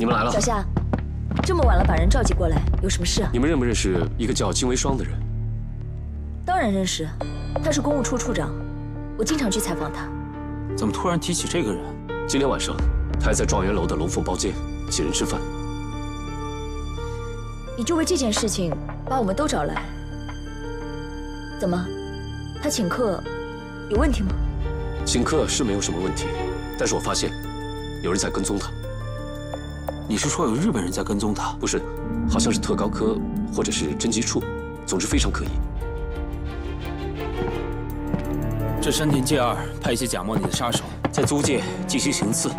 你们来了。小夏，这么晚了把人召集过来，有什么事啊？你们认不认识一个叫金维双的人？当然认识，他是公务处处长，我经常去采访他。怎么突然提起这个人？今天晚上，他还在状元楼的龙凤包间请人吃饭。你就为这件事情把我们都找来，怎么？他请客有问题吗？请客是没有什么问题，但是我发现有人在跟踪他。 你是说有日本人在跟踪他？不是，好像是特高科或者是侦缉处，总之非常可疑。这山田介二派一些假冒你的杀手，在租界继续行刺。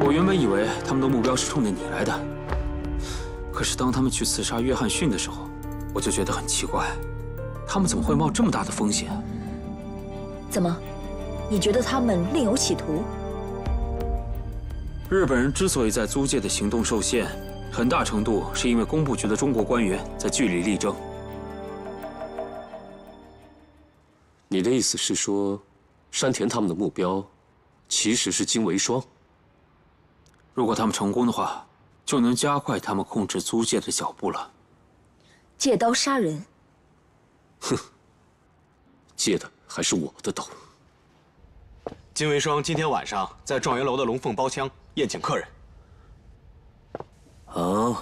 我原本以为他们的目标是冲着你来的，可是当他们去刺杀约翰逊的时候，我就觉得很奇怪，他们怎么会冒这么大的风险？怎么，你觉得他们另有企图？ 日本人之所以在租界的行动受限，很大程度是因为工部局的中国官员在据理力争。你的意思是说，山田他们的目标其实是金维双？如果他们成功的话，就能加快他们控制租界的脚步了。借刀杀人？哼，借的还是我的刀。金维双今天晚上在状元楼的龙凤包厢。 宴请客人。哦，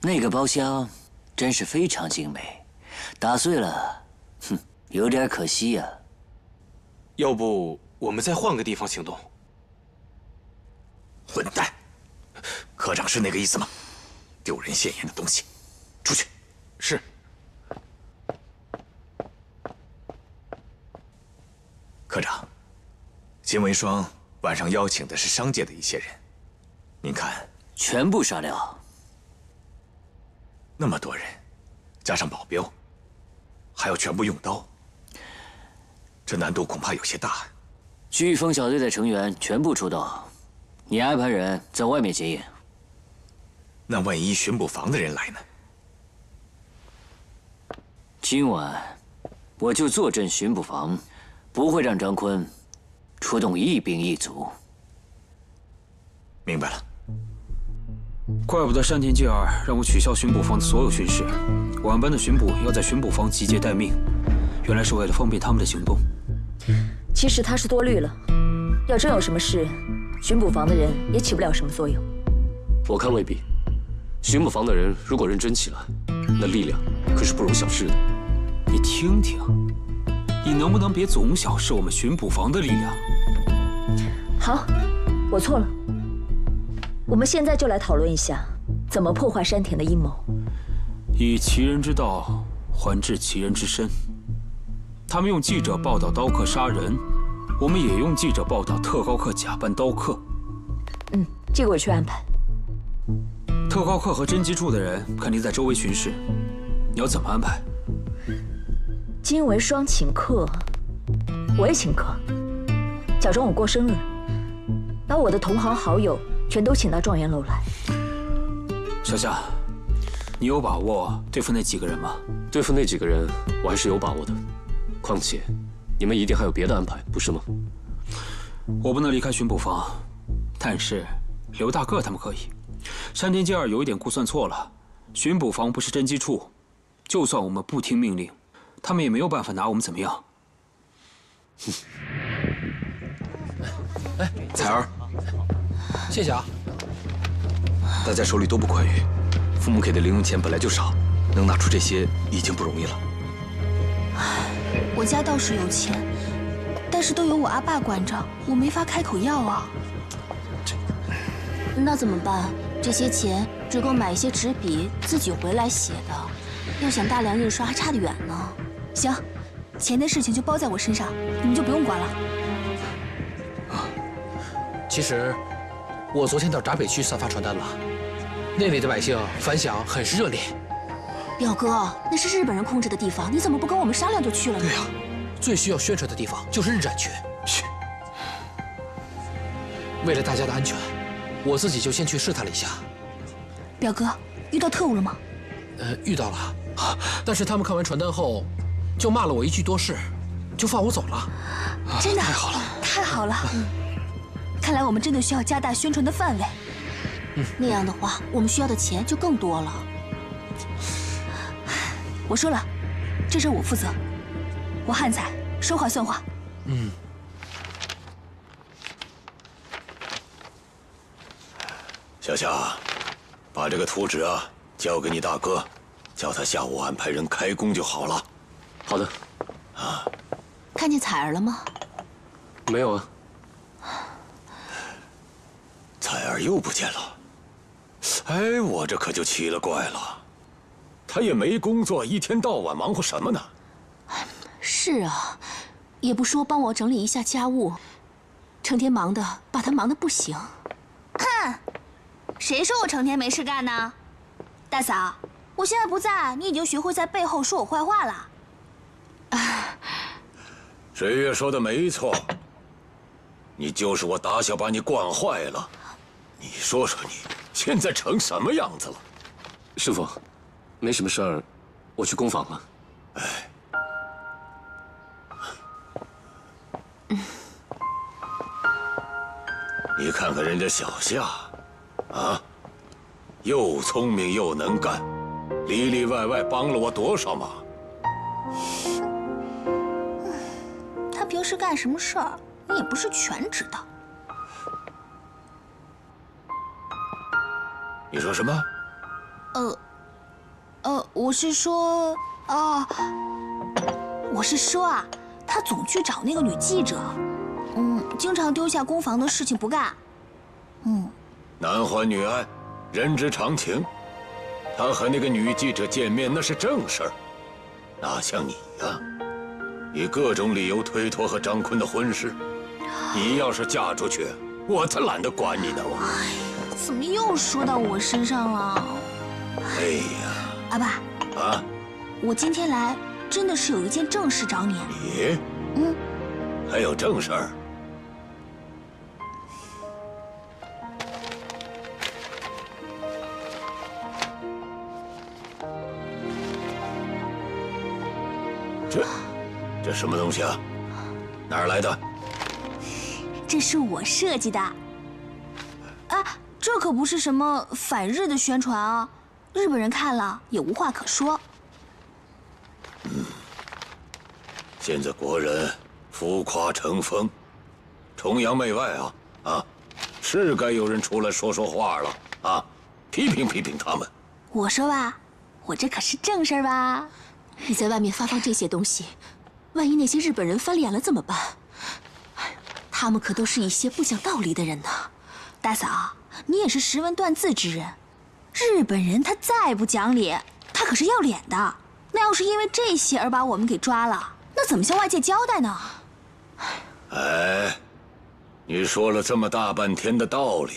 那个包厢真是非常精美，打碎了，哼，有点可惜呀。要不我们再换个地方行动？混蛋！科长是那个意思吗？丢人现眼的东西，出去！是。科长，金维双。 晚上邀请的是商界的一些人，您看，全部杀掉。那么多人，加上保镖，还要全部用刀，这难度恐怕有些大。飓风小队的成员全部出动，你安排人在外面接应。那万一巡捕房的人来呢？今晚我就坐镇巡捕房，不会让张坤。 出动一兵一卒，明白了。怪不得山田介二让我取消巡捕房的所有巡视，晚班的巡捕要在巡捕房集结待命，原来是为了方便他们的行动。其实他是多虑了，要真有什么事，巡捕房的人也起不了什么作用。我看未必，巡捕房的人如果认真起来，那力量可是不容小视的。你听听。 你能不能别总小视我们巡捕房的力量？好，我错了。我们现在就来讨论一下，怎么破坏山田的阴谋。以其人之道还治其人之身。他们用记者报道刀客杀人，我们也用记者报道特高课假扮刀客。嗯，这个我去安排。特高课和侦缉处的人肯定在周围巡视，你要怎么安排？ 金维双请客，我也请客，假装我过生日，把我的同行好友全都请到状元楼来。小夏，你有把握对付那几个人吗？对付那几个人，我还是有把握的。况且，你们一定还有别的安排，不是吗？我不能离开巡捕房，但是刘大个他们可以。山田介二有一点估算错了，巡捕房不是侦缉处，就算我们不听命令。 他们也没有办法拿我们怎么样。哎，彩儿，谢谢啊。大家手里都不宽裕，父母给的零用钱本来就少，能拿出这些已经不容易了。我家倒是有钱，但是都由我阿爸管着，我没法开口要啊。那怎么办？这些钱只够买一些纸笔，自己回来写的，要想大量印刷还差得远呢。 行，钱的事情就包在我身上，你们就不用管了。啊，其实我昨天到闸北区散发传单了，那里的百姓反响很是热烈。表哥，那是日本人控制的地方，你怎么不跟我们商量就去了呢？对呀，最需要宣传的地方就是日展区。为了大家的安全，我自己就先去试探了一下。表哥，遇到特务了吗？遇到了，但是他们看完传单后。 就骂了我一句多事，就放我走了。真的太好了，太好了！看来我们真的需要加大宣传的范围。那样的话，我们需要的钱就更多了。我说了，这事我负责，我汉才说话算话。嗯。 小夏，把这个图纸啊交给你大哥，叫他下午安排人开工就好了。好的。啊，看见彩儿了吗？没有啊。彩儿又不见了。哎，我这可就奇了怪了，他也没工作，一天到晚忙活什么呢？是啊，也不说帮我整理一下家务，成天忙的，把他忙的不行。哼。 谁说我成天没事干呢？大嫂，我现在不在，你已经学会在背后说我坏话了。水月说的没错，你就是我打小把你惯坏了。你说说你现在成什么样子了？师傅，没什么事儿，我去工坊了。哎。你看看人家小夏。 啊，又聪明又能干，里里外外帮了我多少忙。他平时干什么事儿，你也不是全知道。你说什么？我是说啊，他总去找那个女记者，经常丢下工坊的事情不干，男欢女爱，人之常情。他和那个女记者见面那是正事儿，哪像你呀？以各种理由推脱和张坤的婚事。你要是嫁出去，我才懒得管你呢！我。哎呀，怎么又说到我身上了？哎呀，阿爸。啊。我今天来真的是有一件正事找你。你？还有正事儿？ 这什么东西啊？哪儿来的？这是我设计的。哎，这可不是什么反日的宣传啊！日本人看了也无话可说。现在国人浮夸成风，崇洋媚外啊！啊，是该有人出来说说话了啊，批评批评他们。我说吧，我这可是正事儿吧。 你在外面发放这些东西，万一那些日本人翻脸了怎么办？他们可都是一些不讲道理的人呢。大嫂，你也是识文断字之人，日本人他再不讲理，他可是要脸的。那要是因为这些而把我们给抓了，那怎么向外界交代呢？哎，你说了这么大半天的道理，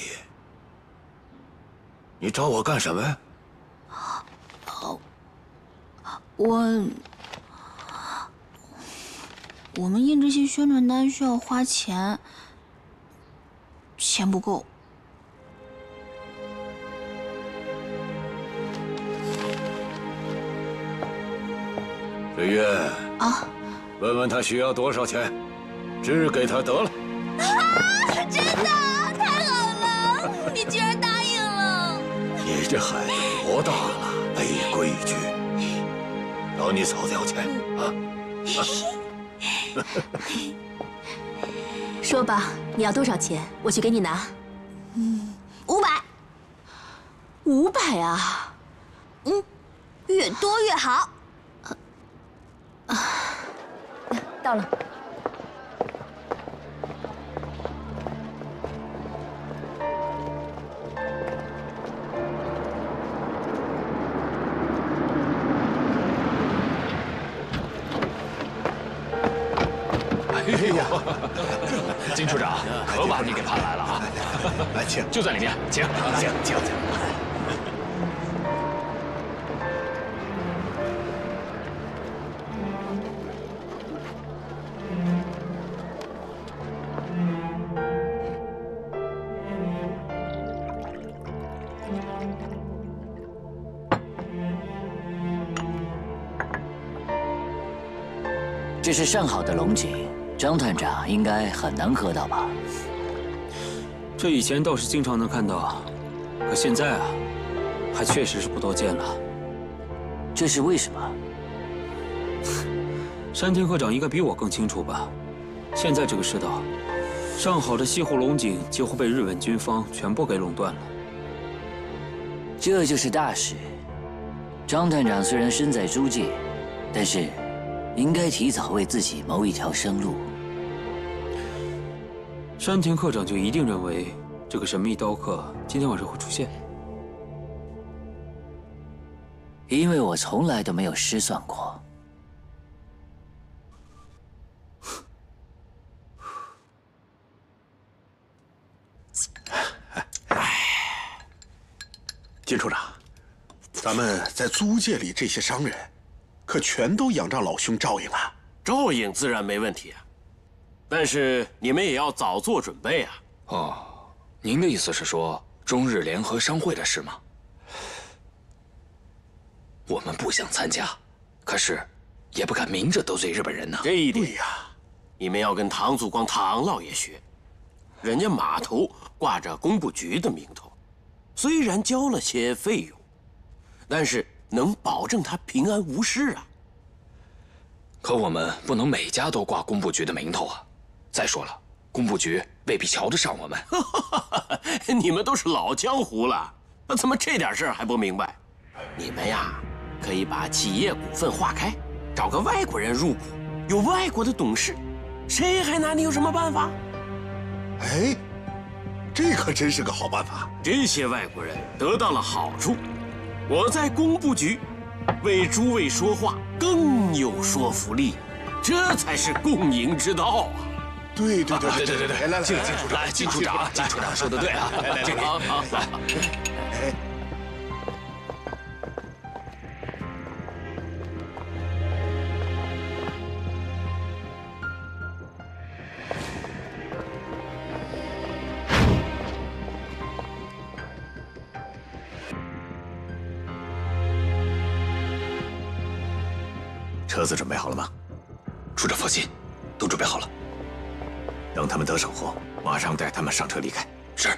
你找我干什么呀？ 我们印这些宣传单需要花钱，钱不够。水月啊，问问他需要多少钱，支给他得了。啊，真的，太好了！你居然答应了。你这孩子多大了，没规矩。 找你嫂子要钱啊！说吧，你要多少钱？我去给你拿。500。500啊？越多越好。到了。金处长，可把你给盼来了啊！来，请，就在里面，请。这是上好的龙井。 张探长应该很难喝到吧？这以前倒是经常能看到，可现在啊，还确实是不多见了。这是为什么？山田鹤长应该比我更清楚吧？现在这个世道，上好的西湖龙井几乎被日本军方全部给垄断了。这就是大事。张探长虽然身在诸界，但是应该提早为自己谋一条生路。 山田课长就一定认为这个神秘刀客今天晚上会出现，因为我从来都没有失算过。金处长，咱们在租界里这些商人，可全都仰仗老兄照应了。照应自然没问题啊。 但是你们也要早做准备啊！哦，您的意思是说中日联合商会的事吗？我们不想参加，可是也不敢明着得罪日本人呢。这一点，对呀，你们要跟唐祖光唐老爷学，人家码头挂着工部局的名头，虽然交了些费用，但是能保证他平安无事啊。可我们不能每家都挂工部局的名头啊！ 再说了，工部局未必瞧得上我们。你们都是老江湖了，那怎么这点事儿还不明白？你们呀，可以把企业股份划开，找个外国人入股，有外国的董事，谁还拿你有什么办法？哎，这可真是个好办法。这些外国人得到了好处，我在工部局为诸位说话更有说服力，这才是共赢之道啊！ 对，来，进处长，来，进处长，进处长说的对啊，来，这里，好，来，哎，车子准备好了吗？处长放心，都准备好了。 等他们得手后，马上带他们上车离开。是。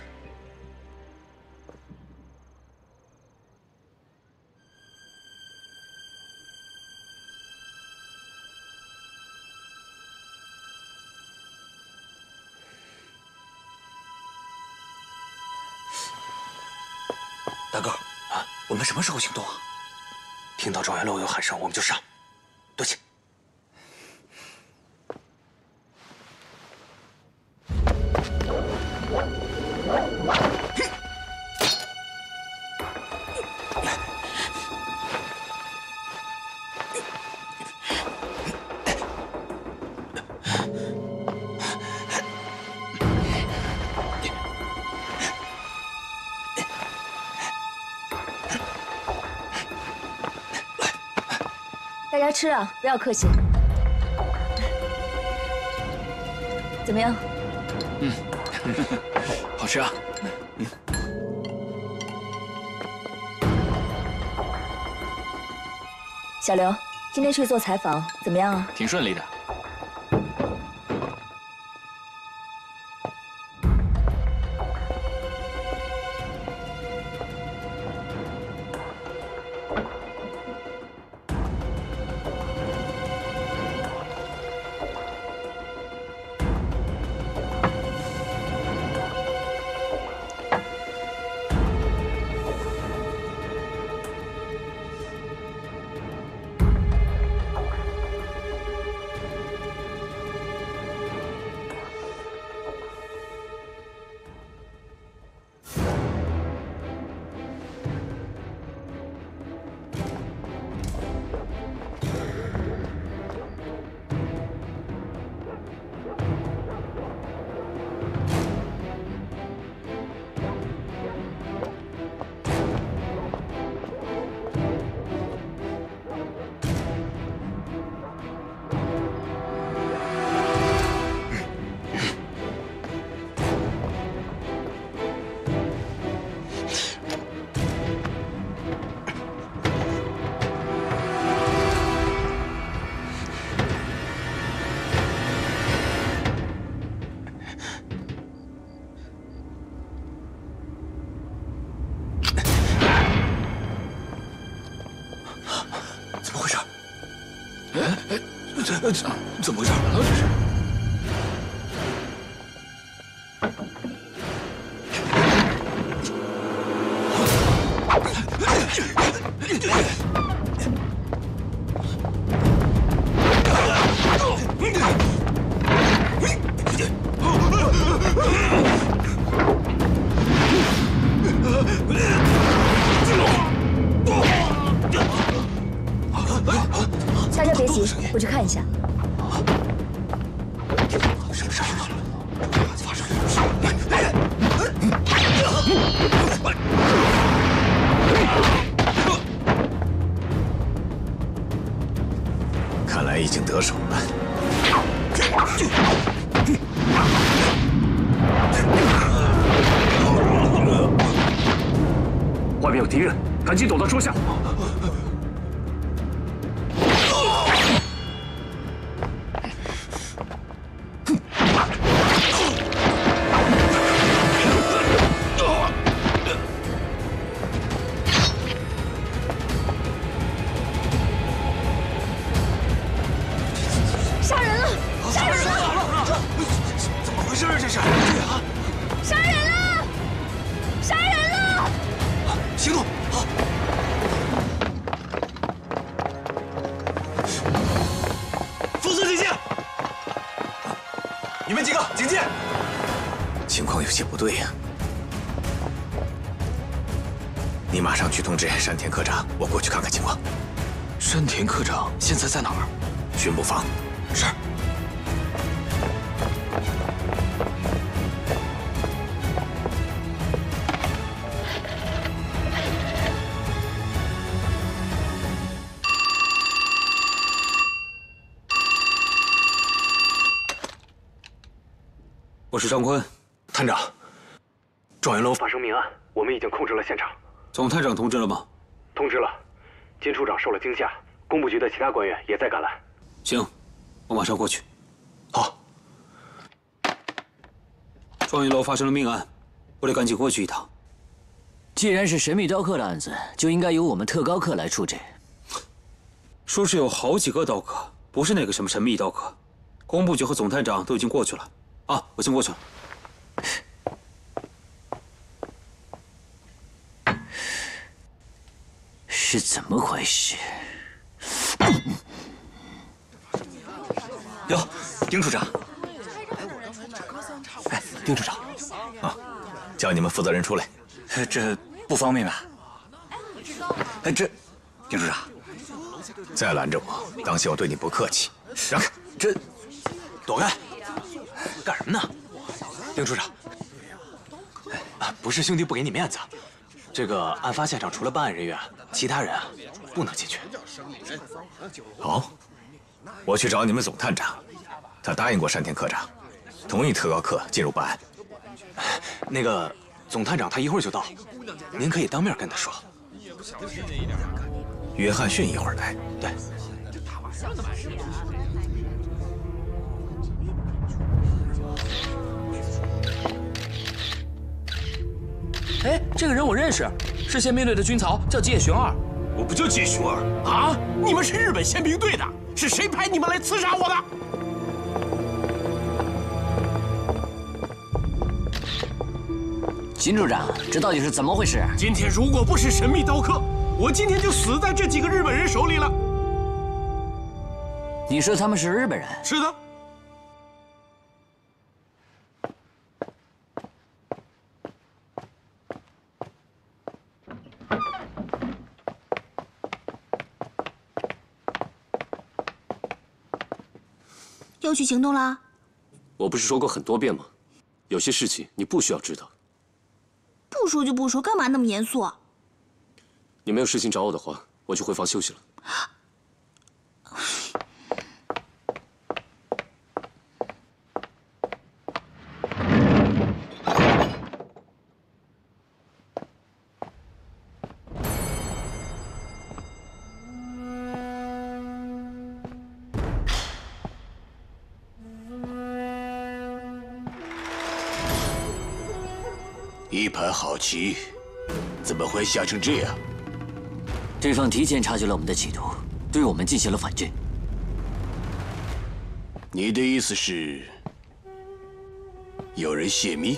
大个儿啊，我们什么时候行动啊？听到状元楼有喊声，我们就上。多谢。 吃啊，不要客气。怎么样？嗯，好吃啊。嗯。小刘，今天去做采访怎么样啊？挺顺利的。怎么回事啊？这是。 我去看一下。什么事儿？发生什么事儿？看来已经得手了。外面有敌人，赶紧躲到桌下。 山田科长，我过去看看情况。山田科长现在在哪儿？巡捕房。是。我是张坤，探长。状元楼发生命案，我们已经控制了现场。总探长通知了吗？ 通知了，金处长受了惊吓，工部局的其他官员也在赶来。行，我马上过去。好。状元楼发生了命案，我得赶紧过去一趟。既然是神秘刀客的案子，就应该由我们特高课来处置。说是有好几个刀客，不是那个什么神秘刀客。工部局和总探长都已经过去了。啊，我先过去了。 是怎么回事？哟，丁处长，哎，丁处长，啊，叫你们负责人出来，这不方便吧？哎，这，丁处长，再拦着我，当心我对你不客气。让开，这，躲开，干什么呢？丁处长，啊，不是兄弟不给你面子。 这个案发现场除了办案人员，其他人啊不能进去。好，我去找你们总探长，他答应过山田科长，同意特高课进入办案。那个总探长他一会儿就到，您可以当面跟他说。约翰逊一会儿来。对。哎，这个人我认识，是宪兵队的军曹，叫吉野雄二。我不叫吉野雄二啊！你们是日本宪兵队的，是谁派你们来刺杀我的？金处长，这到底是怎么回事？今天如果不是神秘刀客，我今天就死在这几个日本人手里了。你说他们是日本人？是的。 又去行动了？我不是说过很多遍吗？有些事情你不需要知道。不说就不说，干嘛那么严肃？你没有事情找我的话，我去回房休息了。一盘好棋，怎么会下成这样？对方提前察觉了我们的企图，对我们进行了反制。你的意思是，有人泄密？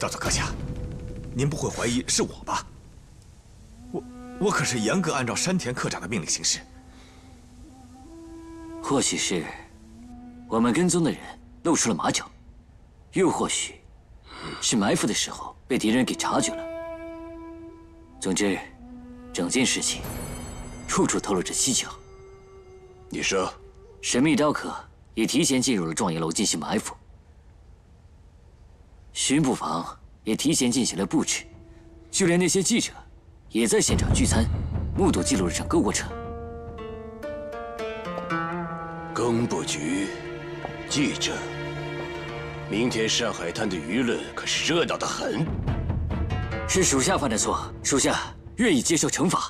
大佐阁下，您不会怀疑是我吧？我可是严格按照山田科长的命令行事。或许是我们跟踪的人露出了马脚，又或许是埋伏的时候被敌人给察觉了。总之，整件事情处处透露着蹊跷。你说，神秘刀客也提前进入了状元楼进行埋伏，巡捕房也提前进行了布置，就连那些记者。 也在现场聚餐，目睹记录了整个过程。工部局、记者，明天上海滩的舆论可是热闹得很。是属下犯的错，属下愿意接受惩罚。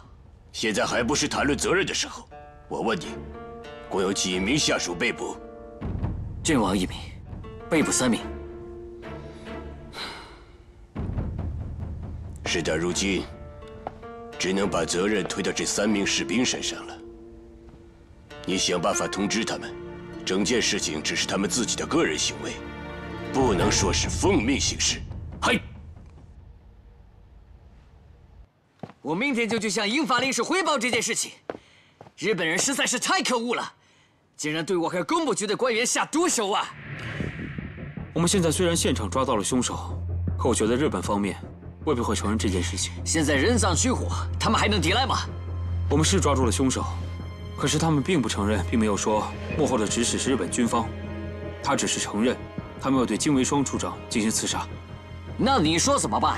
现在还不是谈论责任的时候。我问你，共有几名下属被捕？阵亡1名，被捕3名。事到如今。 只能把责任推到这3名士兵身上了。你想办法通知他们，整件事情只是他们自己的个人行为，不能说是奉命行事。嗨，我明天就去向英法领事汇报这件事情。日本人实在是太可恶了，竟然对我和工部局的官员下毒手啊！我们现在虽然现场抓到了凶手，可我觉得日本方面。 未必会承认这件事情。现在人赃俱获，他们还能抵赖吗？我们是抓住了凶手，可是他们并不承认，并没有说幕后的指使是日本军方，他只是承认他们要对金维双处长进行刺杀。那你说怎么办？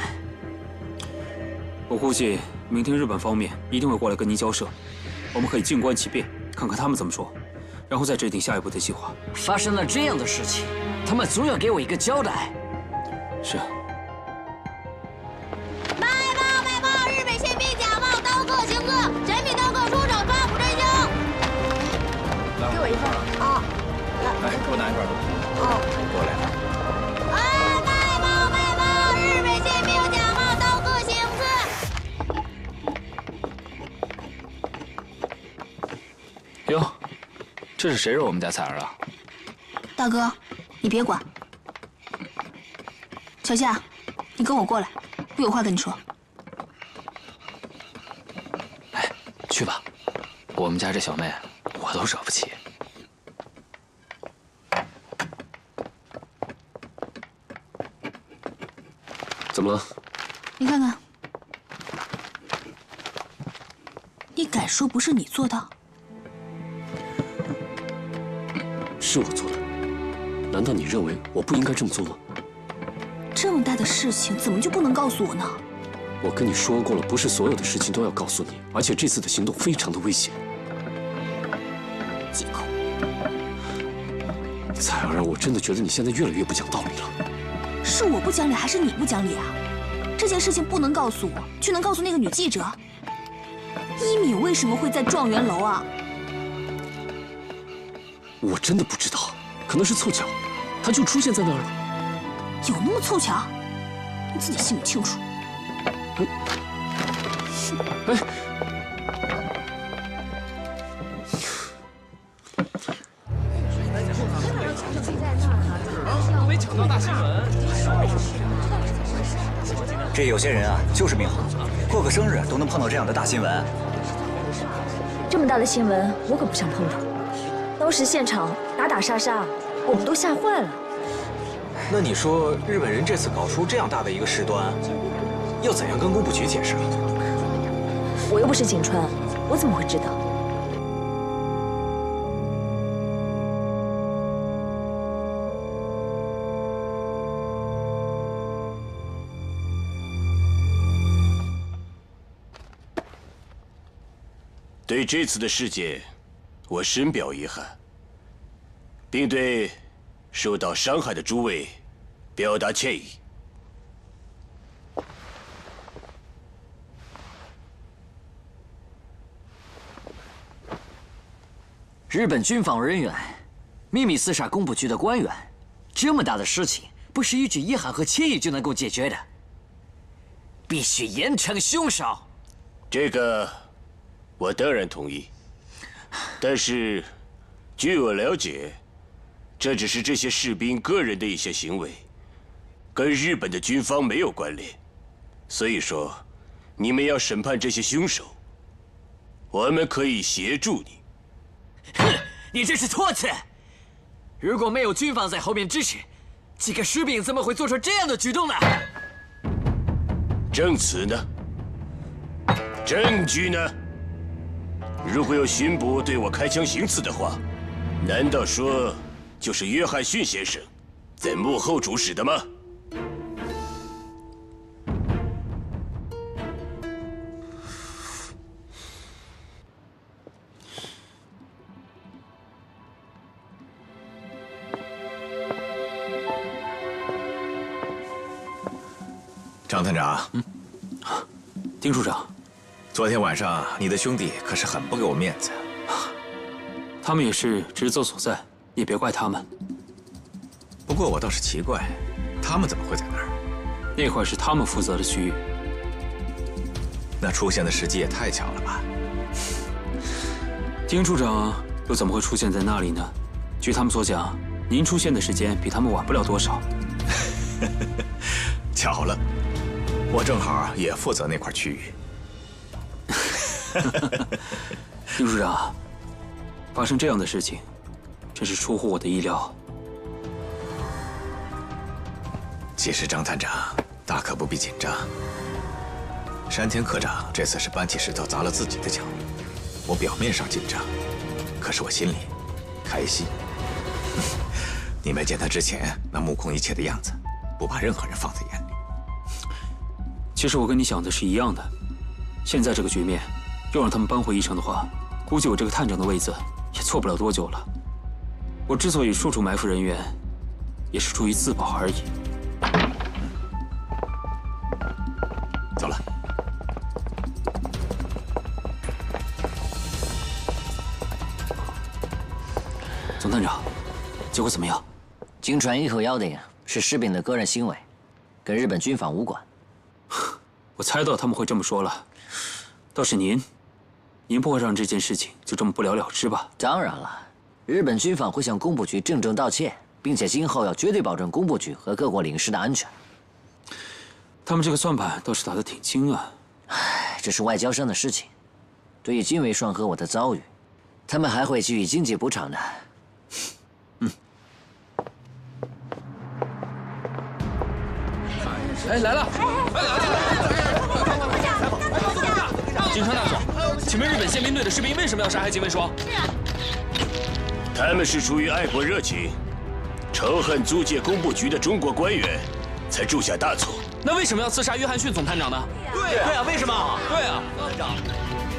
我估计明天日本方面一定会过来跟您交涉，我们可以静观其变，看看他们怎么说，然后再制定下一步的计划。发生了这样的事情，他们总要给我一个交代。是。 啊，来，给我拿一块。哦，过来。啊，卖报卖报，日本宪兵假冒刀客行刺。哟，这是谁惹我们家彩儿啊？大哥，你别管。小夏，你跟我过来，我有话跟你说。哎，去吧，我们家这小妹，我都惹不起。 怎么了？你看看，你敢说不是你做的？是我做的，难道你认为我不应该这么做吗？这么大的事情，怎么就不能告诉我呢？我跟你说过了，不是所有的事情都要告诉你，而且这次的行动非常的危险。借口。彩儿，我真的觉得你现在越来越不讲道理了。 是我不讲理还是你不讲理啊？这件事情不能告诉我，却能告诉那个女记者。一米为什么会在状元楼啊？我真的不知道，可能是凑巧，她就出现在那儿了。有那么凑巧？你自己心里清楚。哎，没抢到大新闻。 这有些人啊，就是命好，过个生日都能碰到这样的大新闻。这么大的新闻，我可不想碰到。当时现场打杀杀，我们都吓坏了。那你说，日本人这次搞出这样大的一个事端，要怎样跟工部局解释啊？我又不是井川，我怎么会知道？ 对这次的事件，我深表遗憾，并对受到伤害的诸位表达歉意。日本军方人员秘密刺杀工部局的官员，这么大的事情，不是一句遗憾和歉意就能够解决的，必须严惩凶手。这个。 我当然同意。但是，据我了解，这只是这些士兵个人的一些行为，跟日本的军方没有关联。所以说，你们要审判这些凶手，我们可以协助你。哼，你这是托词！如果没有军方在后面支持，几个士兵怎么会做出这样的举动呢？证词呢？证据呢？ 如果有巡捕对我开枪行刺的话，难道说就是约翰逊先生在幕后主使的吗？张探长，丁处长。 昨天晚上，你的兄弟可是很不给我面子。他们也是职责所在，也别怪他们。不过我倒是奇怪，他们怎么会在那儿？那块是他们负责的区域。那出现的时机也太巧了吧？丁处长又怎么会出现在那里呢？据他们所讲，您出现的时间比他们晚不了多少。巧了，我正好也负责那块区域。 丁处长，发生这样的事情，真是出乎我的意料。其实张探长大可不必紧张。山田科长这次是搬起石头砸了自己的脚。我表面上紧张，可是我心里开心。你没见他之前那目空一切的样子，不把任何人放在眼里。其实我跟你想的是一样的。 现在这个局面，又让他们扳回一城的话，估计我这个探长的位子也坐不了多久了。我之所以处处埋伏人员，也是出于自保而已。走了。总探长，结果怎么样？经传一口妖的，是士兵的个人行为，跟日本军方无关。我猜到他们会这么说了。 倒是您，您不会让这件事情就这么不了了之吧？当然了，日本军方会向工部局郑重道歉，并且今后要绝对保证工部局和各国领事的安全。他们这个算盘倒是打得挺精啊！唉，这是外交上的事情。对于金维双和我的遭遇，他们还会给予经济补偿的。嗯。哎，来了！哎，来了！ 警察大佐，请问日本宪兵队的士兵为什么要杀害金文双？是啊，他们是出于爱国热情，仇恨租界工部局的中国官员，才铸下大错。那为什么要刺杀约翰逊总探长呢？对啊，为什么？对啊，探长，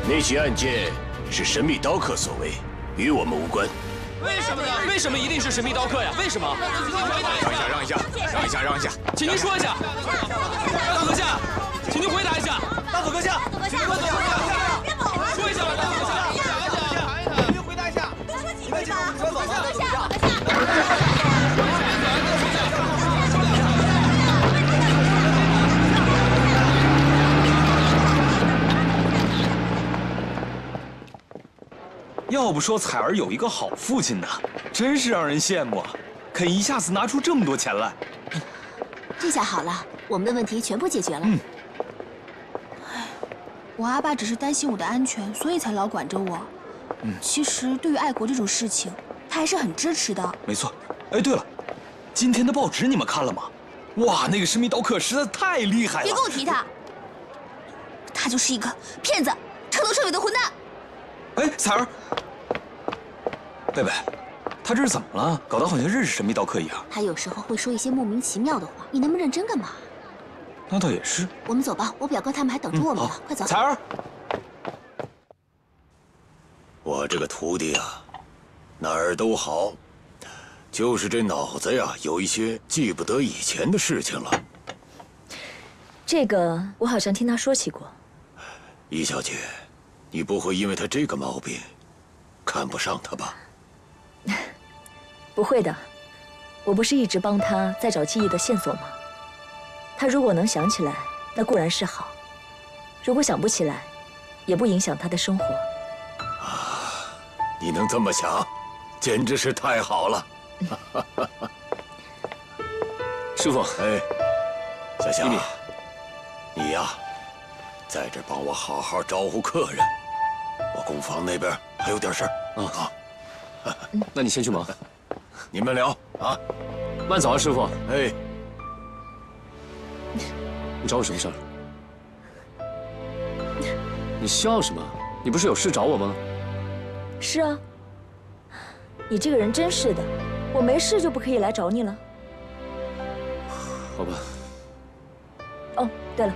那起案件是神秘刀客所为，与我们无关。为什么呢？为什么一定是神秘刀客呀？为什么？让一下，请您说一下。大阁下，请您回答一下。大佐阁下。 要不说彩儿有一个好父亲呢，真是让人羡慕，肯一下子拿出这么多钱来。这下好了，我们的问题全部解决了。嗯。 我阿爸只是担心我的安全，所以才老管着我。嗯，其实对于爱国这种事情，他还是很支持的。没错。哎，对了，今天的报纸你们看了吗？哇，那个神秘刀客实在太厉害了！别跟我提他，他就是一个骗子，彻头彻尾的混蛋。哎，彩儿，贝贝，他这是怎么了？搞得好像认识神秘刀客一样。他有时候会说一些莫名其妙的话，你能不认真干嘛？ 那倒也是。我们走吧，我表哥他们还等着我们呢，快走。彩儿，我这个徒弟啊，哪儿都好，就是这脑子呀，有一些记不得以前的事情了。这个我好像听他说起过。易小姐，你不会因为他这个毛病，看不上他吧？不会的，我不是一直帮他在找记忆的线索吗？ 他如果能想起来，那固然是好；如果想不起来，也不影响他的生活。啊，你能这么想，简直是太好了。师傅，哎，小霞，你呀，在这帮我好好招呼客人。我工坊那边还有点事儿。啊，那你先去忙，你们聊啊。慢走啊，师傅。哎，你找我什么事儿？ 你笑什么？你不是有事找我吗？是啊，你这个人真是的，我没事就不可以来找你了。好吧。哦，对了，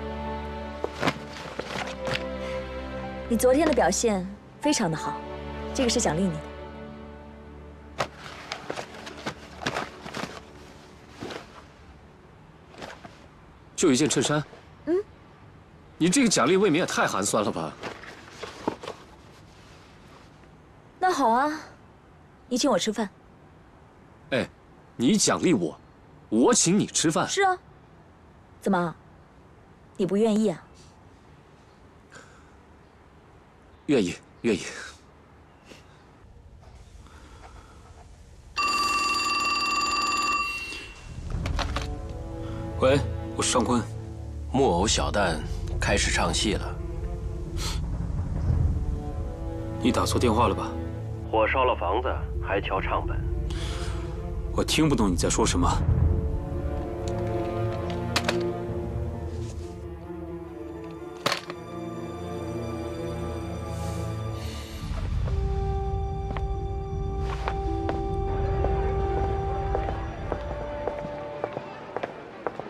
你昨天的表现非常的好，这个是奖励你的。 就一件衬衫。嗯。 你这个奖励未免也太寒酸了吧？那好啊，你请我吃饭。哎，你奖励我，我请你吃饭。是啊，怎么，你不愿意啊？愿意，愿意。喂，我是张坤，木偶小旦。 开始唱戏了，你打错电话了吧？火烧了房子还敲唱本，我听不懂你在说什么。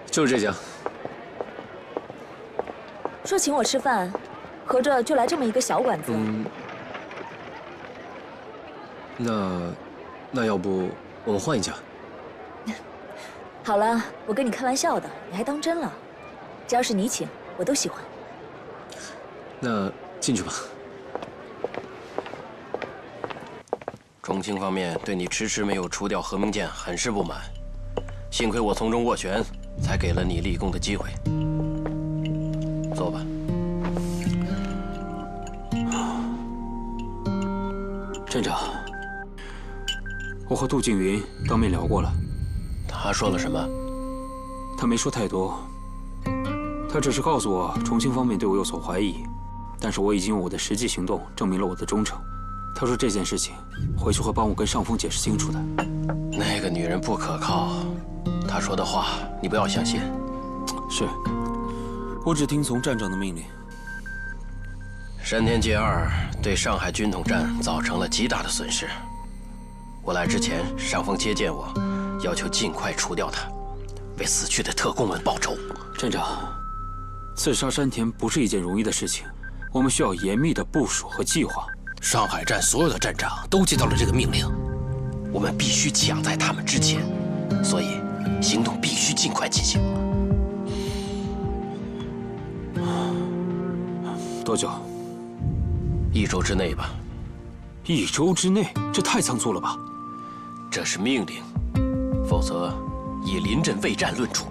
就是这家。 说请我吃饭，合着就来这么一个小馆子。嗯，那要不我们换一家？好了，我跟你开玩笑的，你还当真了？只要是你请，我都喜欢。那进去吧。重庆方面对你迟迟没有除掉何明剑很是不满，幸亏我从中斡旋，才给了你立功的机会。 坐吧。镇长，我和杜静云当面聊过了。他说了什么？他没说太多，他只是告诉我重庆方面对我有所怀疑，但是我已经用我的实际行动证明了我的忠诚。他说这件事情回去会帮我跟尚峰解释清楚的。那个女人不可靠，她说的话你不要相信。是。 我只听从站长的命令。山田介二对上海军统站造成了极大的损失。我来之前，上峰接见我，要求尽快除掉他，为死去的特工们报仇。站长，刺杀山田不是一件容易的事情，我们需要严密的部署和计划。上海站所有的站长都接到了这个命令，我们必须抢在他们之前，所以行动必须尽快进行。 多久？1周之内吧。1周之内，这太仓促了吧？这是命令，否则以临阵畏战论处。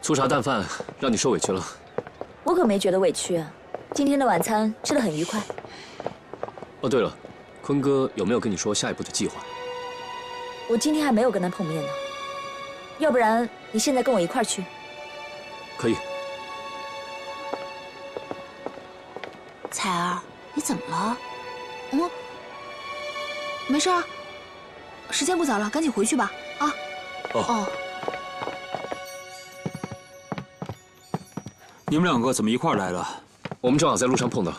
粗茶淡饭，让你受委屈了。我可没觉得委屈啊，今天的晚餐吃得很愉快。哦，对了，坤哥有没有跟你说下一步的计划？ 我今天还没有跟他碰面呢，要不然你现在跟我一块儿去？可以。彩儿，你怎么了？嗯，没事啊。时间不早了，赶紧回去吧。啊。哦。你们两个怎么一块儿来了？我们正好在路上碰到。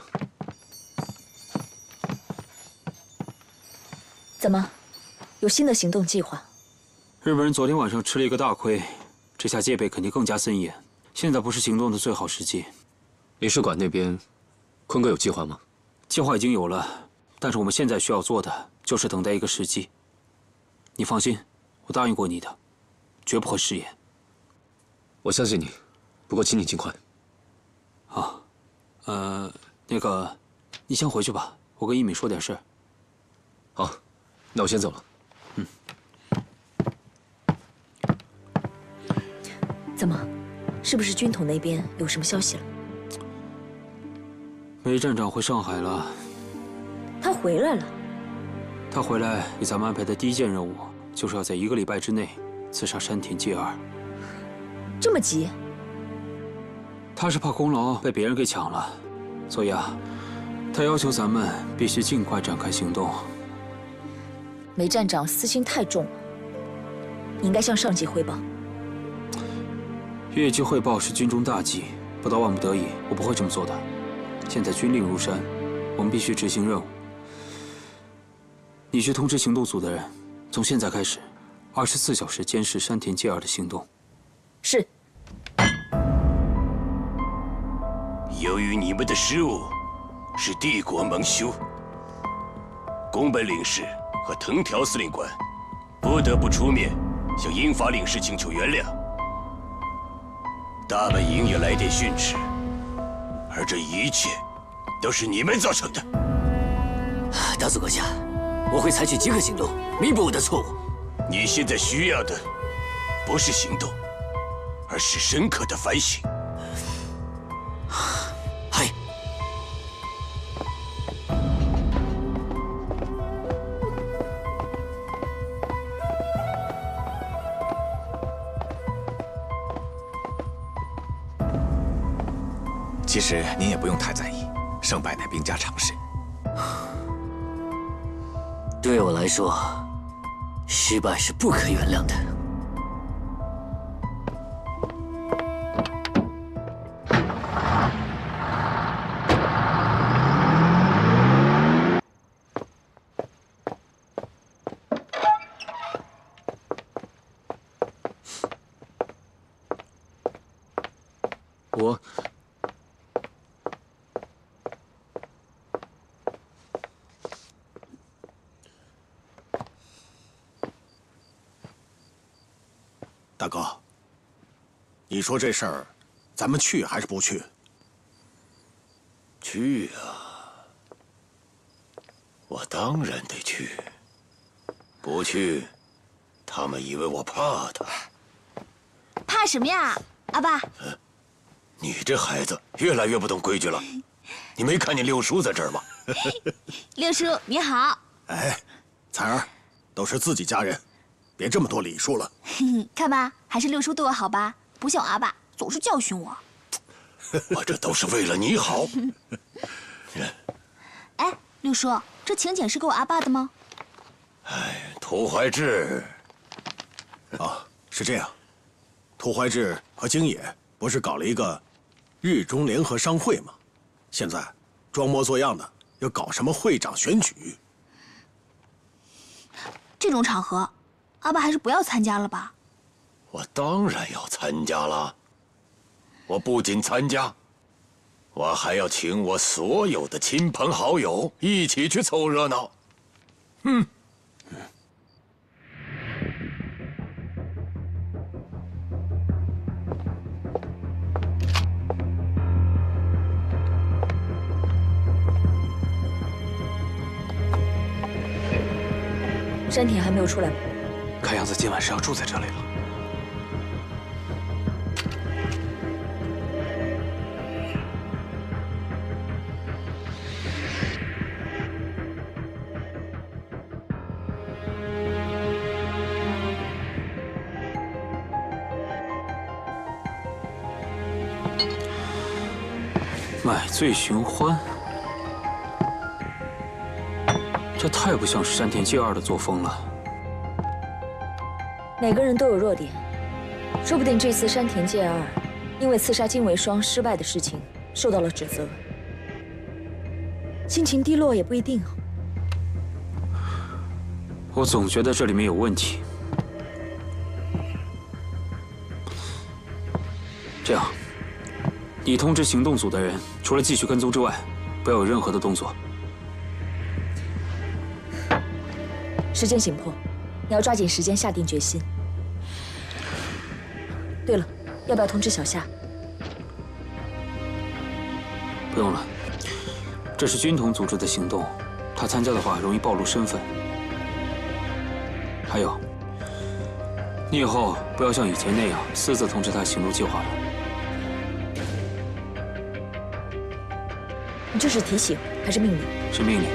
怎么？ 有新的行动计划。日本人昨天晚上吃了一个大亏，这下戒备肯定更加森严。现在不是行动的最好时机。领事馆那边，坤哥有计划吗？计划已经有了，但是我们现在需要做的就是等待一个时机。你放心，我答应过你的，绝不会食言。我相信你，不过请你尽快。好，你先回去吧，我跟一米说点事。好，那我先走了。怎么，是不是军统那边有什么消息了？梅站长回上海了。他回来了。他回来给咱们安排的第一件任务，就是要在1个礼拜之内刺杀山田介二。这么急？他是怕功劳被别人给抢了，所以啊，他要求咱们必须尽快展开行动。梅站长私心太重了，你应该向上级汇报。 越级汇报是军中大忌，不到万不得已，我不会这么做的。现在军令如山，我们必须执行任务。你去通知行动组的人，从现在开始，24小时监视山田介二的行动。是。由于你们的失误，使帝国蒙羞，宫本领事和藤条司令官不得不出面向英法领事请求原谅。 大本营也来电训斥，而这一切都是你们造成的。大佐阁下，我会采取即刻行动，弥补我的错误。你现在需要的不是行动，而是深刻的反省。嗨，其实您也不用太在意，胜败乃兵家常事。对我来说，失败是不可原谅的。我。 大哥，你说这事儿，咱们去还是不去？去啊！我当然得去。不去，他们以为我怕他。怕什么呀，阿爸？你这孩子越来越不懂规矩了。你没看见六叔在这儿吗？六叔你好。哎，彩儿，都是自己家人。 别这么多礼数了，看吧，还是六叔对我好吧，不像我阿爸总是教训我。我这都是为了你好。哎，六叔，这请柬是给我阿爸的吗？哎，涂怀志。啊，是这样，涂怀志和京野不是搞了一个日中联合商会吗？现在装模作样的要搞什么会长选举？这种场合。 阿爸还是不要参加了吧。我当然要参加了。我不仅参加，我还要请我所有的亲朋好友一起去凑热闹。嗯。山田还没有出来吗？ 看样子今晚是要住在这里了。买醉寻欢，这太不像是山田介二的作风了。 每个人都有弱点，说不定这次山田介二因为刺杀金为双失败的事情受到了指责，心情低落也不一定啊。我总觉得这里面有问题。这样，你通知行动组的人，除了继续跟踪之外，不要有任何的动作。时间紧迫。 你要抓紧时间下定决心。对了，要不要通知小夏？不用了，这是军统组织的行动，他参加的话容易暴露身份。还有，你以后不要像以前那样私自通知他行动计划了。你这是提醒还是命令？是命令。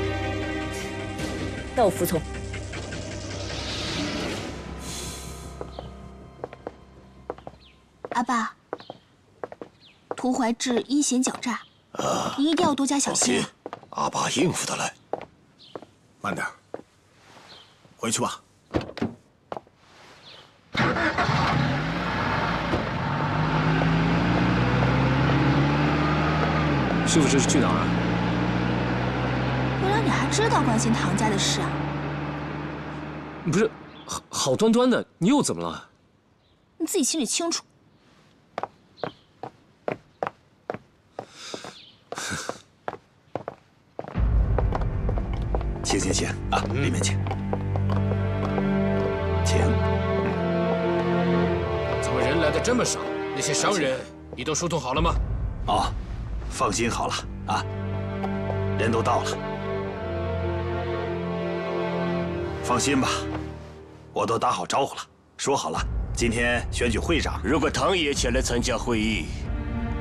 那我服从。阿爸，涂怀志阴险狡诈，您一定要多加小心。阿爸应付得来。慢点，回去吧。 师傅这是去哪儿啊？原来你还知道关心唐家的事啊！不是，好端端的，你又怎么了？你自己心里清楚。请啊，里面请，请。怎么人来的这么少？那些商人你都疏通好了吗？哦。 放心好了啊，人都到了，放心吧，我都打好招呼了，说好了，今天选举会长。如果唐爷前来参加会议，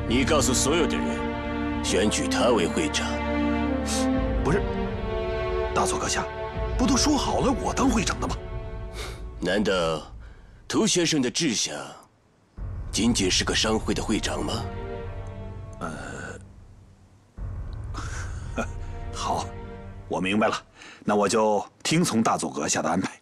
你告诉所有的人，选举他为会长。不是，大佐阁下，不都说好了我当会长的吗？难道涂先生的志向仅仅是个商会的会长吗？好，我明白了，那我就听从大佐阁下的安排。